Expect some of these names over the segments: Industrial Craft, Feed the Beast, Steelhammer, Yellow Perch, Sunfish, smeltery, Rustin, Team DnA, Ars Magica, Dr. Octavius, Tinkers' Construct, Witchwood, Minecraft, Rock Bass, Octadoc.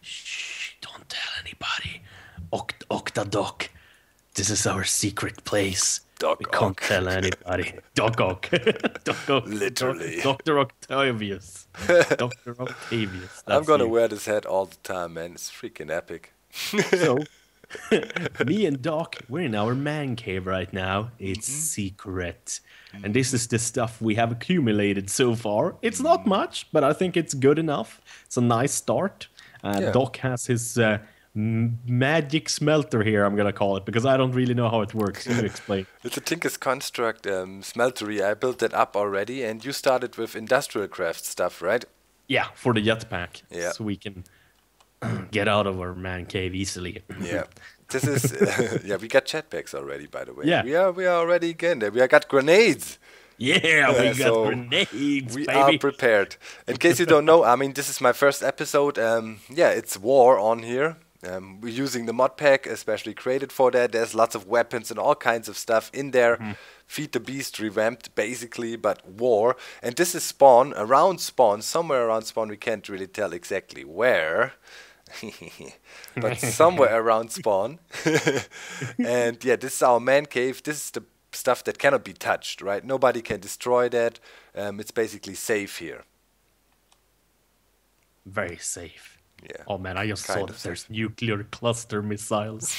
Shh, don't tell anybody. Octadoc, this is our secret place. Doc we can't tell anybody. Doc Ock. Doc Ock. Literally. Dr. Octavius. Dr. Octavius. I'm going to wear this hat all the time, man. It's freaking epic. So, me and Doc, we're in our man cave right now. It's secret. And this is the stuff we have accumulated so far. It's not much, but I think it's good enough. It's a nice start. Yeah. Doc has his... magic smelter here, I'm gonna call it, because I don't really know how it works. Can you explain? It's a Tinkers' Construct smeltery. I built that up already, and you started with industrial craft stuff, right? Yeah, for the jetpack. Yeah. So we can get out of our man cave easily. Yeah. This is yeah, we got jetpacks already, by the way. Yeah. We are already again there. We got grenades. Yeah, we got grenades, we baby. Are prepared. In case you don't know, I mean, this is my first episode. Yeah, it's war on here. We're using the mod pack, especially created for that. There's lots of weapons and all kinds of stuff in there. Feed the Beast revamped, basically, but war. And this is spawn, around spawn, somewhere around spawn. We can't really tell exactly where, but somewhere around spawn. And yeah, this is our man cave. This is the stuff that cannot be touched, right? Nobody can destroy that. It's basically safe here. Very safe. Yeah. Oh man, I just saw that there's nuclear cluster missiles.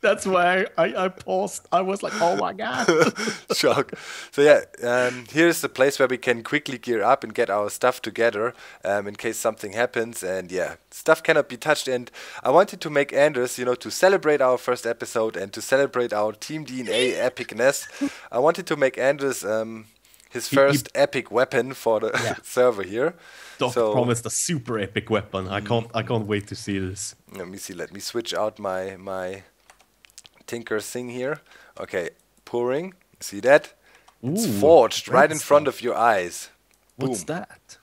That's why I paused. I was like, oh my god. Shock. So yeah, here's the place where we can quickly gear up and get our stuff together in case something happens. And yeah, stuff cannot be touched. And I wanted to make Anders, you know, to celebrate our first episode and to celebrate our Team DNA epicness, I wanted to make Anders... his first epic weapon for the server here. Doc promised a super epic weapon. I can't wait to see this. Let me see. Let me switch out my Tinker thing here. Okay, pouring. See that? Ooh, it's forged right in front of your eyes. Boom. What's that?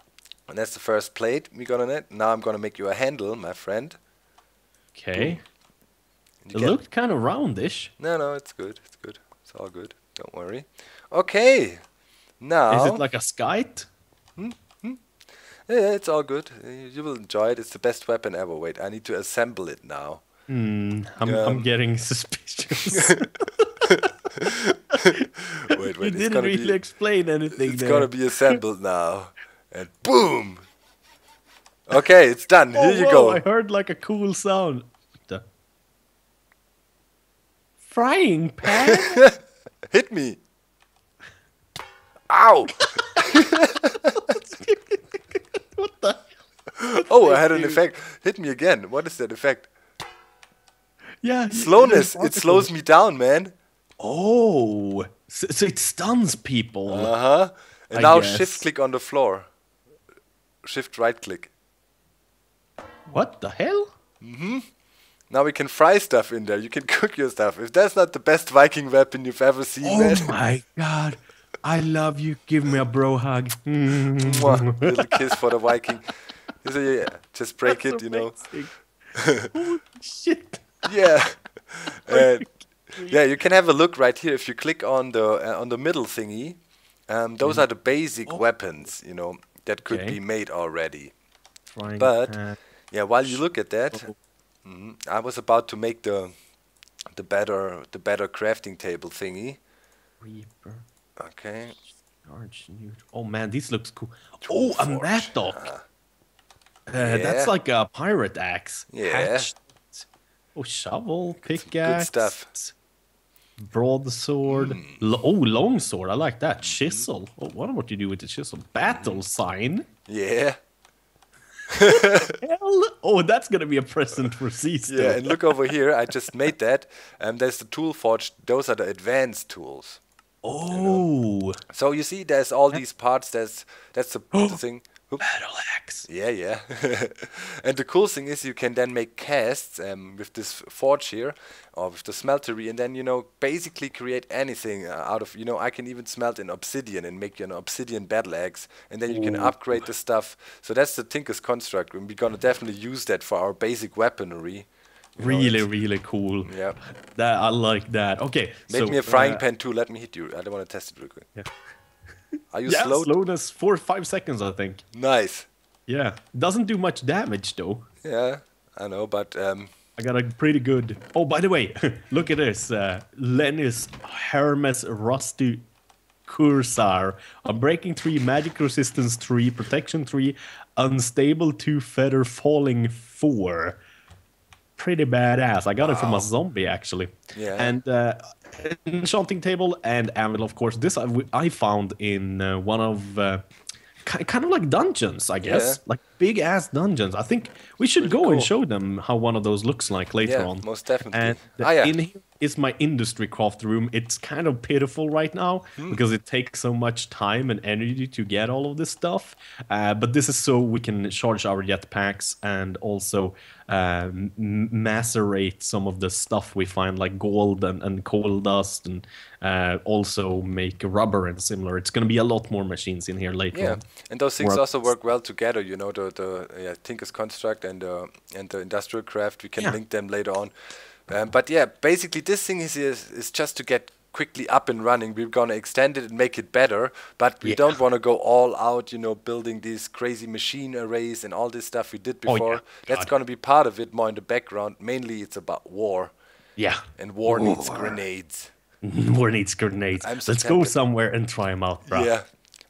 And that's the first plate we got on it. Now I'm gonna make you a handle, my friend. Okay. It looked kind of roundish. No, no, it's good. It's good. It's all good. Don't worry. Okay. Now, is it like a skite? Yeah, it's all good. You will enjoy it. It's the best weapon ever. Wait, I need to assemble it now. I'm getting suspicious. wait. You didn't really explain anything. It's gonna be assembled now, and boom. Okay, it's done. Oh, here you go. I heard like a cool sound. The frying pan. Hit me. Ow! What the hell? Oh, I had an effect. Hit me again. What is that effect? Yeah. Slowness. It slows me down, man. Oh. So it stuns people. Uh-huh. And now shift click on the floor. Shift right click. What the hell? Mm-hmm. Now we can fry stuff in there. You can cook your stuff. If that's not the best Viking weapon you've ever seen, man. Oh my god. I love you. Give me a bro hug. Little kiss for the Viking. So, yeah, just break That's it, amazing. You know. Oh, shit. Yeah. Yeah, you can have a look right here if you click on the middle thingy. Those are the basic weapons, you know, that could be made already. But yeah, while you look at that, I was about to make the better crafting table thingy. Reaper. Okay. Oh man, this looks cool. Oh, and that Doc. That's like a pirate axe. Yeah. Hatched. Oh, shovel, pickaxe. Good stuff. Broadsword. Longsword. I like that. Chisel. Oh, I wonder what you do with the chisel. Battle sign. Yeah. Hell? Oh, that's gonna be a present for C's. Yeah, and look over here. I just made that. And there's the tool forge. Those are the advanced tools. Oh, you know? So you see, there's all these parts. That's the thing. Oops. Battle axe. Yeah, yeah. And the cool thing is, you can then make casts with this forge here, or with the smeltery, and then you know basically create anything out of. You know, I can even smelt an obsidian and make an obsidian battle axe, and then you can upgrade the stuff. So that's the Tinkers' Construct, and we're gonna definitely use that for our basic weaponry. Really, really cool. Yeah, that I like that. Okay, make me a frying pan too. Let me hit you. I don't want to test it real quick. Yeah. Are you slow? Slowness 4 or 5 seconds, I think. Nice. Yeah, doesn't do much damage though. Yeah, I know, but I got a pretty good. Oh, by the way, look at this. Lenny's Hermes Rusty Cursar. I'm breaking 3, magic resistance 3, protection 3, unstable 2, feather falling 4. Pretty badass. I got it from a zombie actually. Yeah. And enchanting table and anvil, of course. This I found in one of kind of like dungeons, I guess. Yeah. Like big ass dungeons. I think we should really go and show them how one of those looks like later on. Most definitely. And in here is my industry craft room. It's kind of pitiful right now because it takes so much time and energy to get all of this stuff. But this is so we can charge our jetpacks and also macerate some of the stuff we find, like gold and coal dust, and also make rubber and similar. It's going to be a lot more machines in here later on. And those things also work well together, you know, the Tinkers' Construct and the Industrial Craft. We can link them later on. But yeah, basically this thing is just to get quickly up and running. We're going to extend it and make it better, but we don't want to go all out, you know, building these crazy machine arrays and all this stuff we did before. That's going to be part of it, more in the background. Mainly it's about war. Yeah. And war needs grenades. War needs grenades. Let's go somewhere and try them out, bro. Yeah.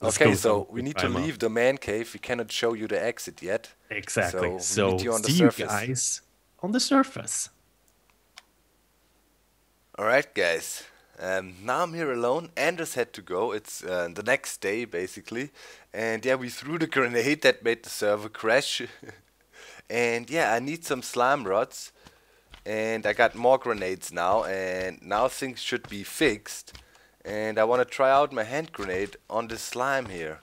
Okay, so we need to leave the man cave. We cannot show you the exit yet. Exactly. So see you guys on the surface. Alright guys, now I'm here alone. Anders had to go, it's the next day basically, and yeah, we threw the grenade that made the server crash. And yeah, I need some slime rods, and I got more grenades now, and now things should be fixed, and I want to try out my hand grenade on this slime here,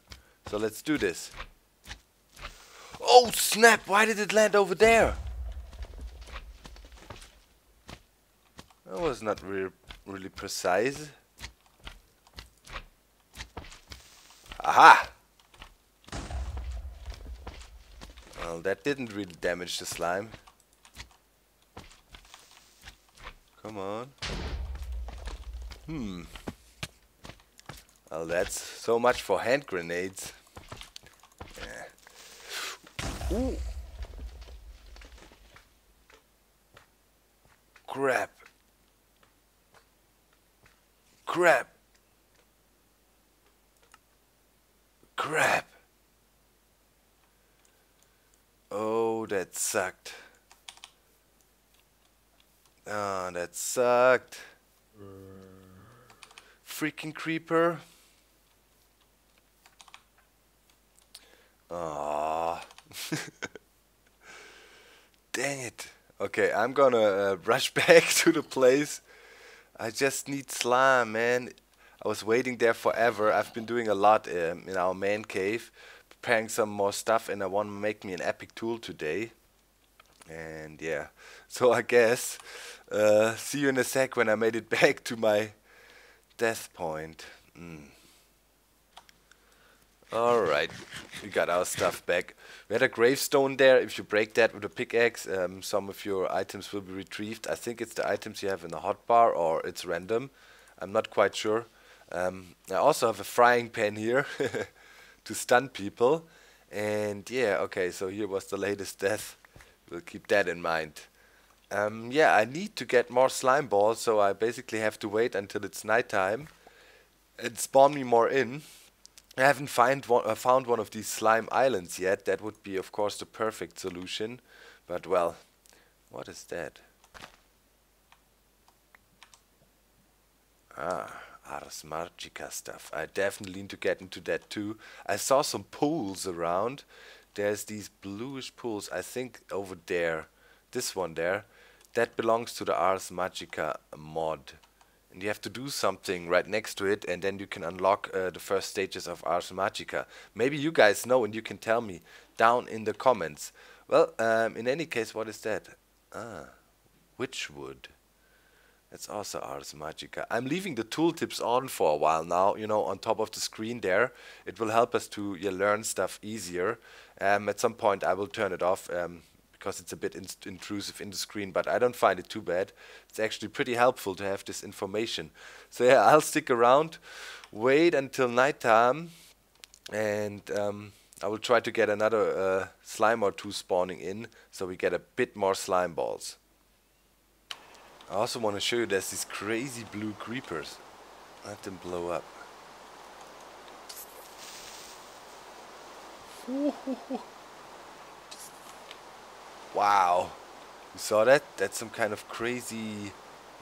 so let's do this. Oh snap, why did it land over there? That was not really precise. Aha! Well, that didn't really damage the slime. Come on. Well, that's so much for hand grenades. Yeah. Ooh. Crap. Crap. Crap. Oh, that sucked. Ah, that sucked. Freaking creeper. Ah. Dang it. Okay, I'm gonna rush back to the place. I just need slime, man. I was waiting there forever. I've been doing a lot in our man cave, preparing some more stuff, and I want to make me an epic tool today. And yeah, so I guess see you in a sec when I made it back to my death point. Alright, we got our stuff back. We had a gravestone there. If you break that with a pickaxe, some of your items will be retrieved. I think it's the items you have in the hotbar, or it's random. I'm not quite sure. I also have a frying pan here to stun people. And yeah, okay, so here was the latest death. We'll keep that in mind. Yeah, I need to get more slime balls, so I basically have to wait until it's nighttime and spawn me more in. I haven't found one of these slime islands yet. That would be, of course, the perfect solution. But, well, what is that? Ah, Ars Magica stuff. I definitely need to get into that, too. I saw some pools around. There's these bluish pools, I think, over there. This one there. That belongs to the Ars Magica mod. And you have to do something right next to it, and then you can unlock the first stages of Ars Magica. Maybe you guys know, and you can tell me down in the comments. Well, in any case, what is that? Ah, Witchwood. That's also Ars Magica. I'm leaving the tooltips on for a while now, you know, on top of the screen there. It will help us to learn stuff easier. At some point I will turn it off. Because it's a bit intrusive in the screen, but I don't find it too bad. It's actually pretty helpful to have this information. So yeah, I'll stick around, wait until nighttime, and I will try to get another slime or two spawning in, so we get a bit more slime balls. I also want to show you there's these crazy blue creepers. Let them blow up. Wow. You saw that? That's some kind of crazy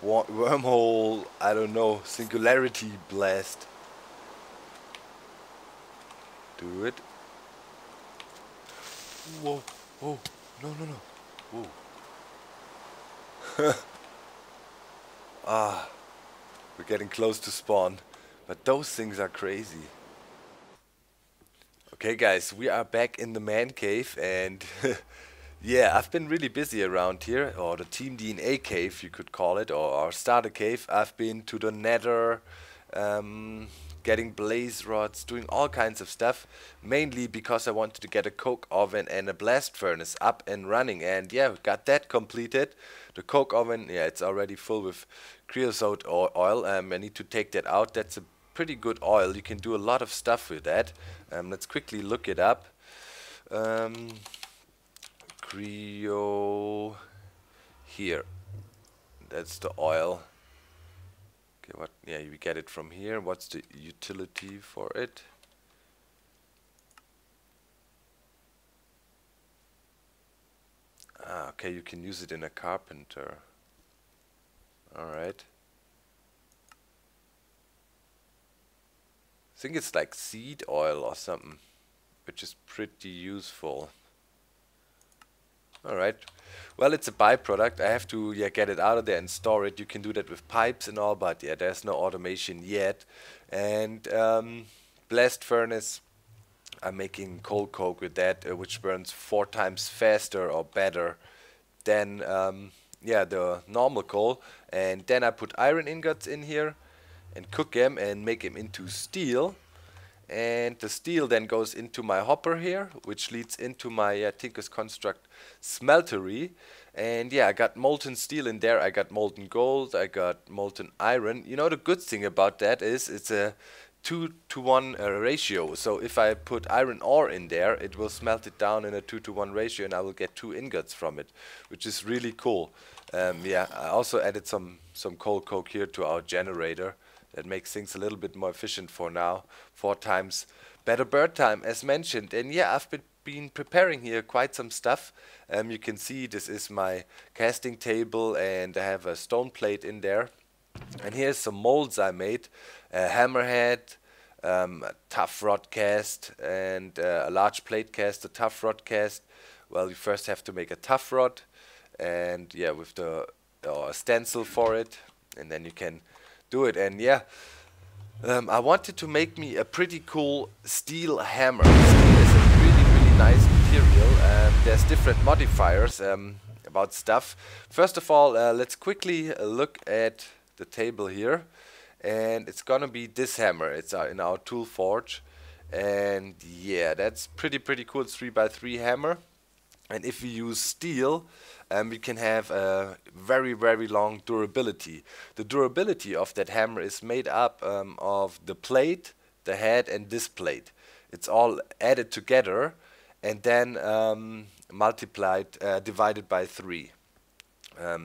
wormhole, I don't know, singularity blast. Do it. Whoa, whoa, no. Whoa. Ah, we're getting close to spawn, but those things are crazy. Okay guys, we are back in the man cave, and yeah, I've been really busy around here, or the Team DNA cave you could call it, or our starter cave. I've been to the nether, getting blaze rods, doing all kinds of stuff, mainly because I wanted to get a coke oven and a blast furnace up and running, and yeah, we got that completed. The coke oven, yeah, it's already full with creosote oil. I need to take that out. That's a pretty good oil, you can do a lot of stuff with that. Let's quickly look it up. Creo, here, that's the oil. Okay, what? Yeah, you get it from here. What's the utility for it? Ah, okay, you can use it in a carpenter. All right. I think it's like seed oil or something, which is pretty useful. Alright, well, it's a byproduct. I have to get it out of there and store it. You can do that with pipes and all, but yeah, there's no automation yet. And blast furnace, I'm making cold coke with that, which burns 4 times faster or better than the normal coal. And then I put iron ingots in here and cook them and make them into steel. And the steel then goes into my hopper here, which leads into my Tinkers' Construct smeltery. And yeah, I got molten steel in there, I got molten gold, I got molten iron. You know, the good thing about that is it's a 2-to-1 ratio. So if I put iron ore in there, it will smelt it down in a 2-to-1 ratio, and I will get 2 ingots from it, which is really cool. Yeah, I also added some cold coke here to our generator. That makes things a little bit more efficient for now. 4 times better bird time, as mentioned. And yeah, I've been preparing here quite some stuff. You can see this is my casting table, and I have a stone plate in there. And here's some molds I made. A hammerhead, a tough rod cast, and a large plate cast. A tough rod cast, well, you first have to make a tough rod, and yeah, with the a stencil for it, and then you can do it. And yeah, I wanted to make me a pretty cool steel hammer. Steel is a really nice material. There's different modifiers about stuff. First of all, let's quickly look at the table here, and it's gonna be this hammer. It's in our tool forge, and yeah, that's pretty cool. 3x3 hammer. And if we use steel, we can have a very long durability. The durability of that hammer is made up of the plate, the head, and this plate. It's all added together and then divided by 3.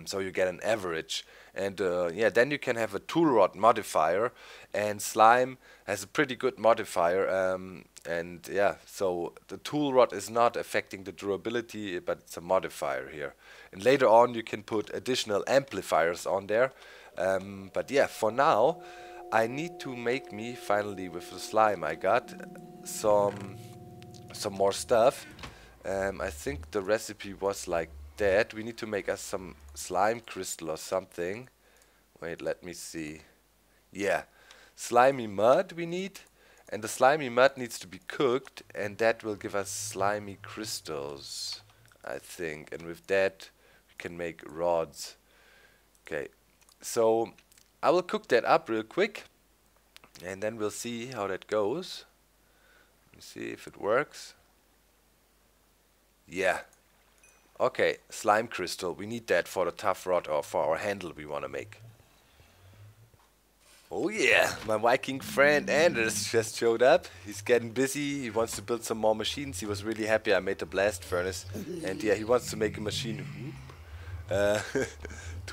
So you get an average. And yeah, then you can have a tool rod modifier, and slime has a pretty good modifier. And yeah, so the tool rod is not affecting the durability, but it's a modifier here. And later on you can put additional amplifiers on there. But yeah, for now I need to make me, finally with the slime I got, some more stuff. I think the recipe was like that. We need to make us some slime crystal or something. Wait, let me see. Yeah, slimy mud we need, and the slimy mud needs to be cooked, and that will give us slimy crystals, I think. And with that we can make rods. Okay, so I will cook that up real quick, and then we'll see how that goes. Let me see if it works. Yeah. Okay, slime crystal, we need that for the tough rod or for our handle we want to make. Oh yeah, my Viking friend Anders just showed up. He's getting busy, he wants to build some more machines. He was really happy I made the blast furnace. And yeah, he wants to make a machine to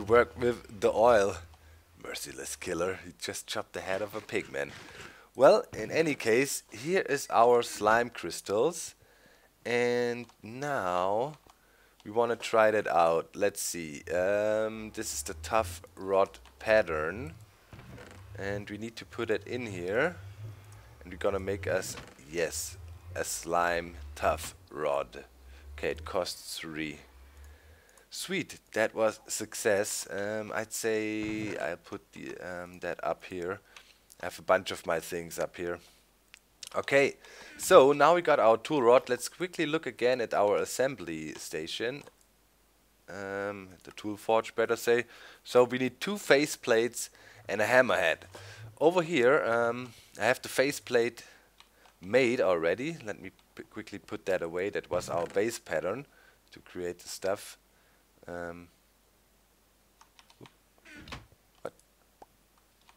work with the oil. Merciless killer, he just chopped the head of a pig, man. Well, in any case, here is our slime crystals. And now we want to try that out. Let's see, this is the tough rod pattern. And we need to put it in here, and we're gonna make us, yes, a slime tough rod. Okay, it costs 3. Sweet, that was success. I'd say I put the that up here. I have a bunch of my things up here. Okay, so now we got our tool rod. Let's quickly look again at our assembly station. The tool forge, better say. So we need 2 face plates and a hammerhead. Over here I have the faceplate made already. Let me quickly put that away. That was our base pattern to create the stuff. What?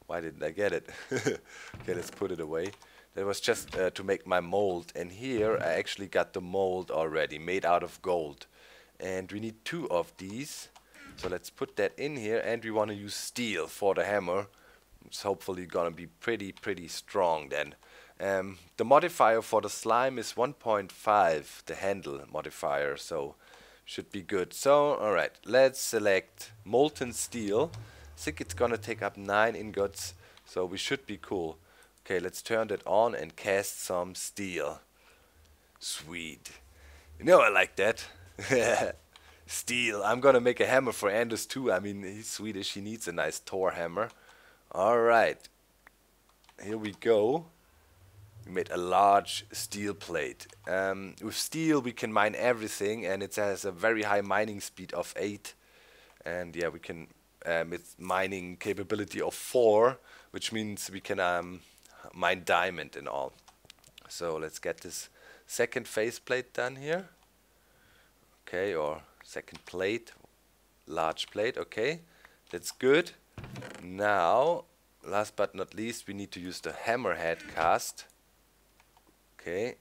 Why didn't I get it? Okay, let's put it away. That was just to make my mold, and here I actually got the mold already made out of gold. And we need 2 of these. So let's put that in here, and we want to use steel for the hammer. It's hopefully gonna be pretty strong then. The modifier for the slime is 1.5, the handle modifier, so should be good. So alright, let's select molten steel. I think it's gonna take up 9 ingots, so we should be cool. Okay, let's turn that on and cast some steel. Sweet. You know I like that. Steel. I'm gonna make a hammer for Anders too. I mean, he's Swedish. He needs a nice Thor hammer. Alright. Here we go. We made a large steel plate. With steel we can mine everything, and it has a very high mining speed of 8. And yeah, we can... it's mining capability of 4, which means we can mine diamond and all. So let's get this second faceplate done here. Okay, or... second plate, large plate, okay, that's good. Now, last but not least, we need to use the hammerhead cast. Okay,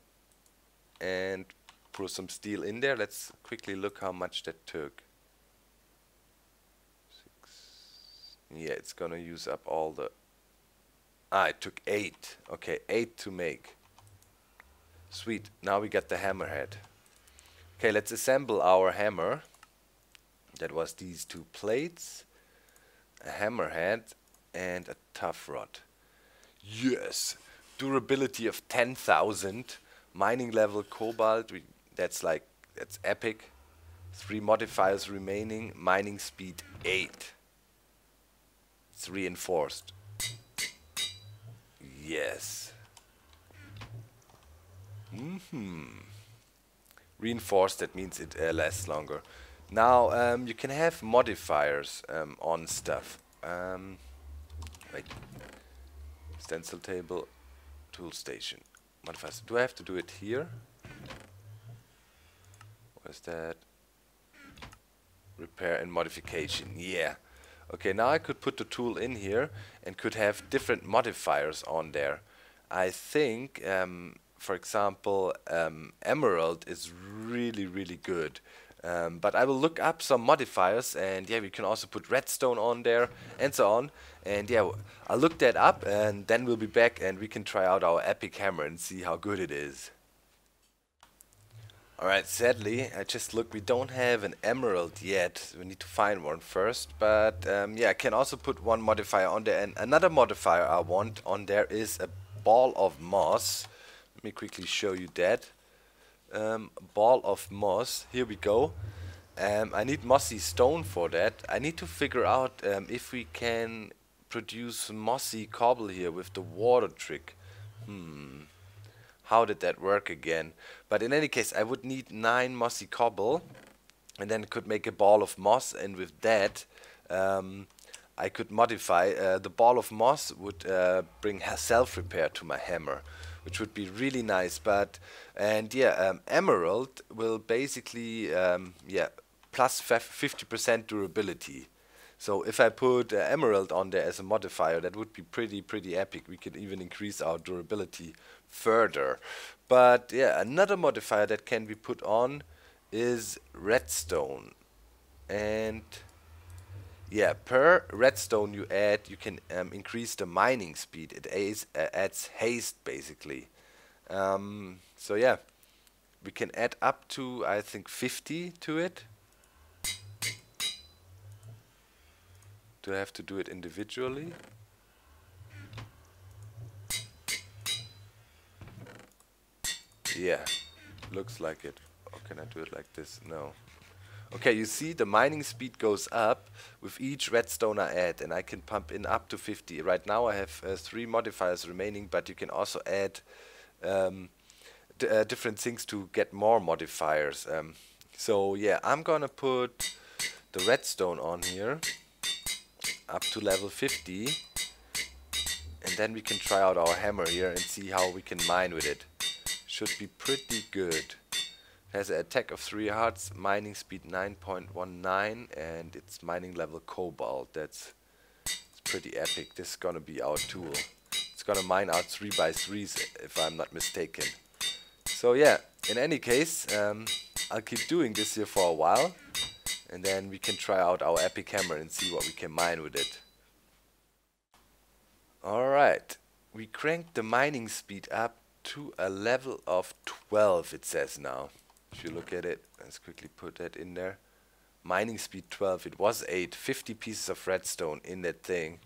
and pour some steel in there. Let's quickly look how much that took. 6. Yeah, it's gonna use up all the... Ah, it took 8. Okay, 8 to make. Sweet, now we got the hammerhead. Okay, let's assemble our hammer. That was these 2 plates, a hammerhead, and a tough rod. Yes! Durability of 10,000. Mining level cobalt, that's epic. 3 modifiers remaining. Mining speed 8. It's reinforced. Yes. Reinforced, that means it lasts longer. Now you can have modifiers on stuff. Wait, stencil table, tool station, modifiers. Do I have to do it here? What is that? Repair and modification. Yeah. Okay, now I could put the tool in here and could have different modifiers on there. I think. For example, emerald is really good, but I will look up some modifiers, and yeah, we can also put redstone on there and so on. And yeah, I'll look that up, and then we'll be back and we can try out our epic hammer and see how good it is. Alright, sadly I just looked, we don't have an emerald yet. We need to find one first, but yeah, I can also put 1 modifier on there, and another modifier I want on there is a ball of moss. Let me quickly show you that. Ball of moss, here we go. I need mossy stone for that. I need to figure out if we can produce mossy cobble here with the water trick. How did that work again? But in any case, I would need 9 mossy cobble, and then could make a ball of moss, and with that I could modify. The ball of moss would bring self-repair to my hammer, which would be really nice. But and yeah, emerald will basically yeah, plus 50% durability. So if I put emerald on there as a modifier, that would be pretty epic. We could even increase our durability further. But yeah, another modifier that can be put on is redstone. And yeah, per redstone you add, you can increase the mining speed. It adds haste basically. So yeah, we can add up to, I think, 50 to it. Do I have to do it individually? Yeah, looks like it. Or can I do it like this? No. Okay, you see the mining speed goes up with each redstone I add, and I can pump in up to 50. Right now I have 3 modifiers remaining, but you can also add different things to get more modifiers. So yeah, I'm gonna put the redstone on here up to level 50, and then we can try out our hammer here and see how we can mine with it. Should be pretty good. It has an attack of 3 hearts, mining speed 9.19, and it's mining level cobalt. It's pretty epic. This is gonna be our tool. It's gonna mine out 3x3s if I'm not mistaken. So yeah, in any case, I'll keep doing this here for a while, and then we can try out our epic hammer and see what we can mine with it. Alright, we cranked the mining speed up to a level of 12, it says now. If you look at it, let's quickly put that in there. Mining speed 12, it was 8, 50 pieces of redstone in that thing.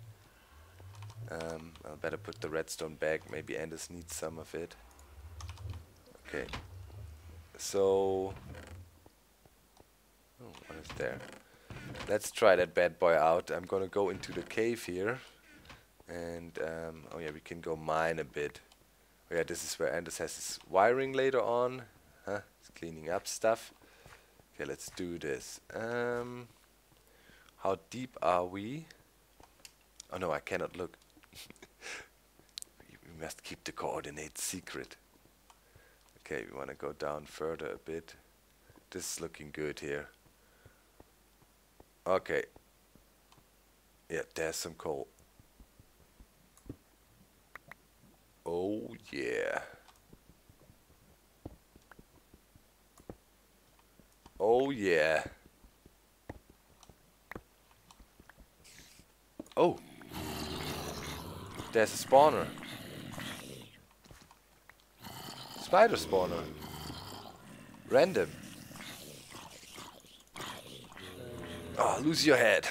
I'll better put the redstone back, maybe Anders needs some of it. Okay, so, oh, what is there? Let's try that bad boy out. I'm gonna go into the cave here, and oh yeah, we can go mine a bit. Yeah, this is where Anders has his wiring later on. Huh? He's cleaning up stuff. Okay, let's do this. How deep are we? Oh no, I cannot look. We must keep the coordinates secret. Okay, we want to go down further a bit. This is looking good here. Okay. Yeah, there's some coal. Oh yeah. Oh yeah. Oh. There's a spawner. Spider spawner. Random. Oh, lose your head.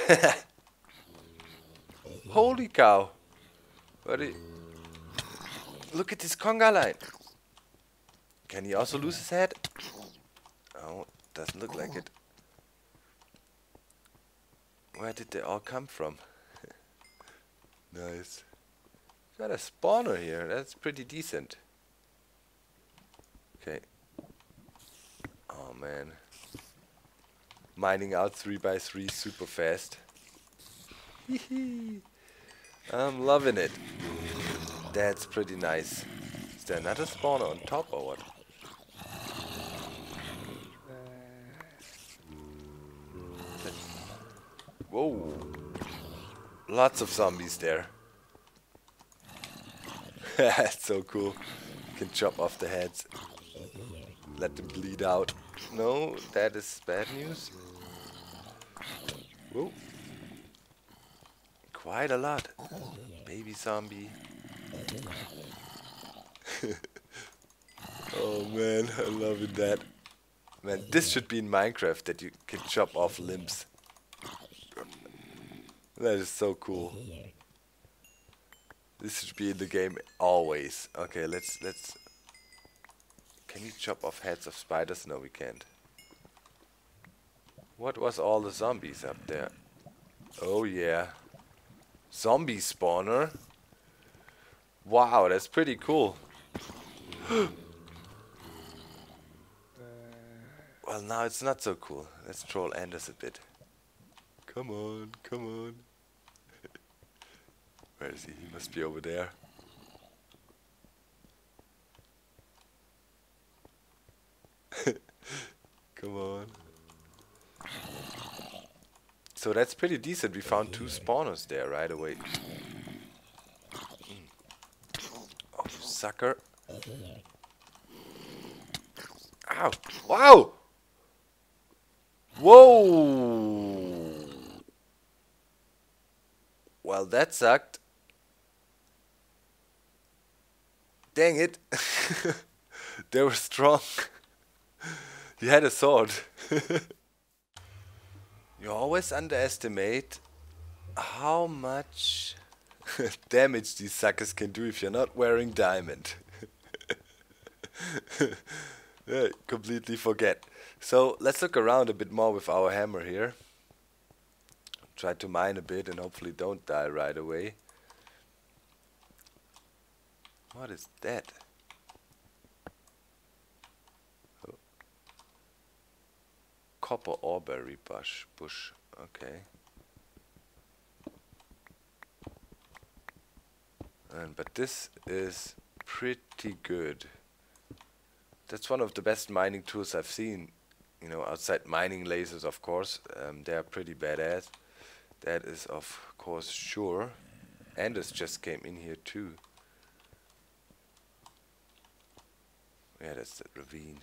Holy cow. Buddy. Look at this conga line. Can he also lose his head? Oh, doesn't look like it. Where did they all come from? Nice. Got a spawner here. That's pretty decent. Okay. Oh man. Mining out 3x3 super fast. I'm loving it. That's pretty nice. Is there another spawner on top or what? Whoa. Lots of zombies there. That's so cool. You can chop off the heads. Let them bleed out. No, that is bad news. Whoa. Quite a lot. Baby zombie. Oh man, I'm loving that. Man, this should be in Minecraft, that you can chop off limbs. That is so cool. This should be in the game always. Okay, let's... Can you chop off heads of spiders? No, we can't. What was all the zombies up there? Oh yeah. Zombie spawner? Wow, that's pretty cool. Well, now it's not so cool. Let's troll Anders a bit. Come on, come on. Where is he? He must be over there. Come on. So that's pretty decent. We found two spawners there right away. Oh, you sucker. Ow. Wow! Whoa! Well, that sucked. Dang it. They were strong. You had a sword. You always underestimate how much damage these suckers can do if you're not wearing diamond. I completely forget. So let's look around a bit more with our hammer here. Try to mine a bit and hopefully don't die right away. What is that? Copper oreberry bush, okay. But this is pretty good. That's one of the best mining tools I've seen. You know, outside mining lasers, of course. They are pretty badass. That is, of course, sure. Anders just came in here, too. Yeah, that's that ravine.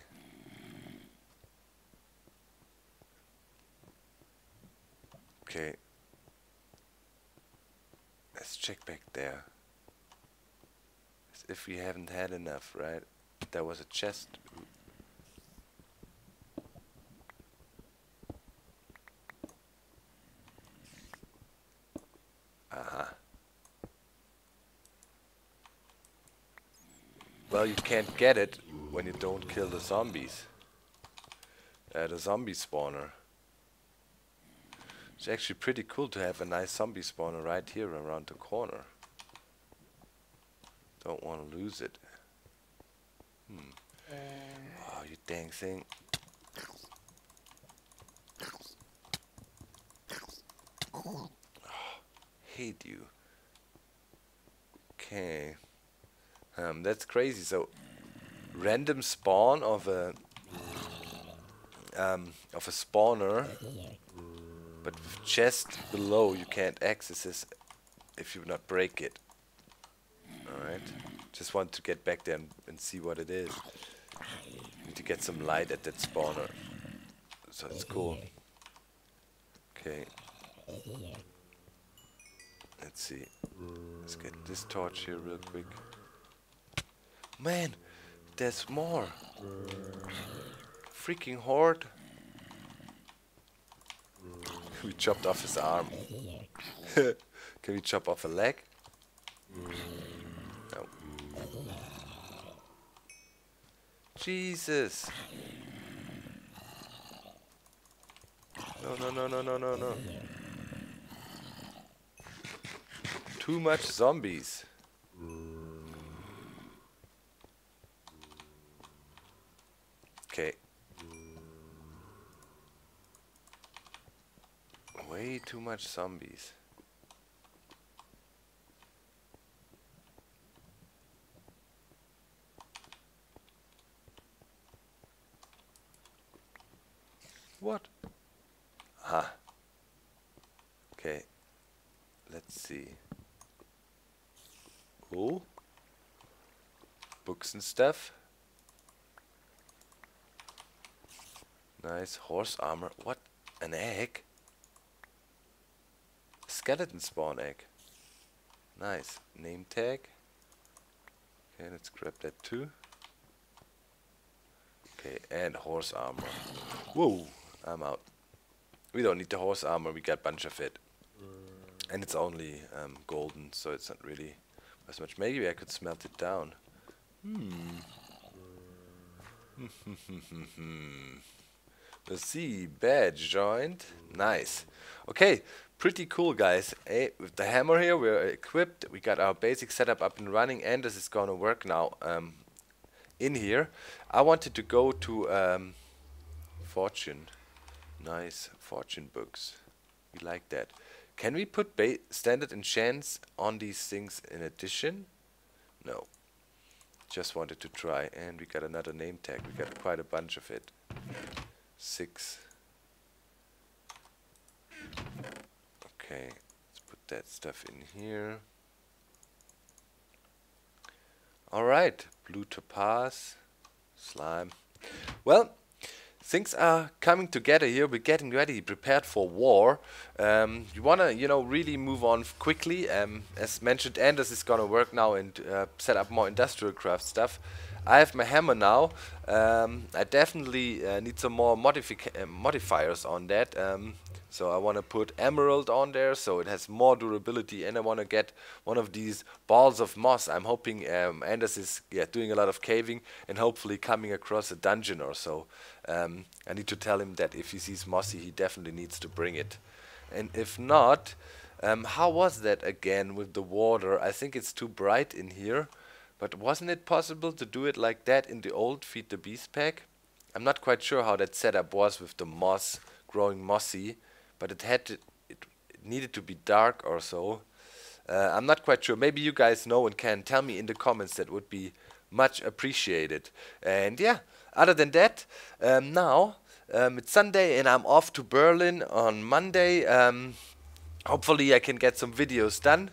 Okay, let's check back there, as if we haven't had enough, right? There was a chest. Aha. Well, you can't get it when you don't kill the zombies. The zombie spawner. It's actually pretty cool to have a nice zombie spawner right here around the corner. Don't want to lose it. Oh, you dang thing. Oh, hate you. Okay. That's crazy. So, random spawn of a spawner. But with chest below, you can't access this if you not break it. Alright. Just want to get back there and see what it is. Need to get some light at that spawner. So it's cool. Okay. Let's see. Let's get this torch here real quick. Man! There's more! Freaking horde! We chopped off his arm. Can we chop off a leg? No. Jesus! No. Too much zombies. Okay. Way too much zombies. What? Ah. Okay. Let's see. Oh. Books and stuff. Nice horse armor. What? An egg? Skeleton spawn egg. Nice. Name tag. Okay, let's grab that too. Okay, and horse armor. Whoa, I'm out. We don't need the horse armor, we got a bunch of it. And it's only golden, so it's not really as much. Maybe I could smelt it down. Let's see, badge joined. Nice. Okay, pretty cool, guys. With the hammer here, we're equipped. We got our basic setup up and running, and this is gonna work now. In here, I wanted to go to fortune. Nice fortune books. We like that. Can we put standard enchants on these things in addition? No. Just wanted to try, and we got another name tag. We got quite a bunch of it. 6. Okay, let's put that stuff in here. Alright, blue topaz, slime. Well, things are coming together here. We're getting ready, prepared for war. You wanna, really move on quickly. As mentioned, Anders is gonna work now and set up more industrial craft stuff. I have my hammer now. I definitely need some more modifiers on that. So I want to put emerald on there so it has more durability, and I want to get one of these balls of moss. I'm hoping Anders is doing a lot of caving and hopefully coming across a dungeon or so. I need to tell him that if he sees mossy, he definitely needs to bring it. And if not, how was that again with the water? I think it's too bright in here. But wasn't it possible to do it like that in the old Feed the Beast pack? I'm not quite sure how that setup was with the moss growing mossy, but it had to, it needed to be dark or so. I'm not quite sure. Maybe you guys know and can tell me in the comments. That would be much appreciated. And yeah, other than that, now it's Sunday and I'm off to Berlin on Monday. Hopefully I can get some videos done.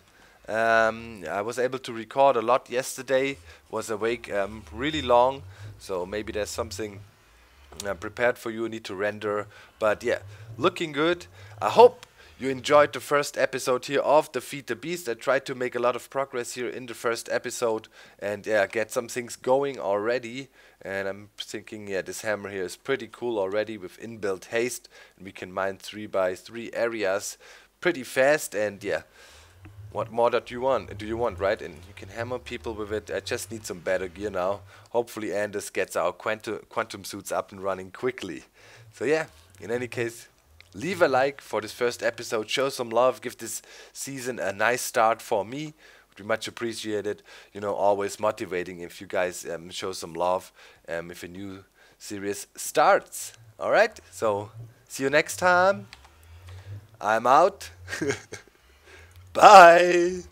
I was able to record a lot yesterday, was awake really long, so maybe there's something prepared for you, need to render, but yeah, looking good. I hope you enjoyed the first episode here of the Feed the Beast. I tried to make a lot of progress here in the first episode and yeah, get some things going already. And I'm thinking, yeah, this hammer here is pretty cool already with inbuilt haste, and we can mine 3x3 areas pretty fast. And yeah, what more that you want? Do you want, right? And you can hammer people with it. I just need some better gear now. Hopefully Anders gets our quantum suits up and running quickly. So yeah, in any case, leave a like for this first episode. Show some love. Give this season a nice start for me. Would be much appreciated. You know, always motivating if you guys show some love if a new series starts. Alright, so see you next time. I'm out. Bye!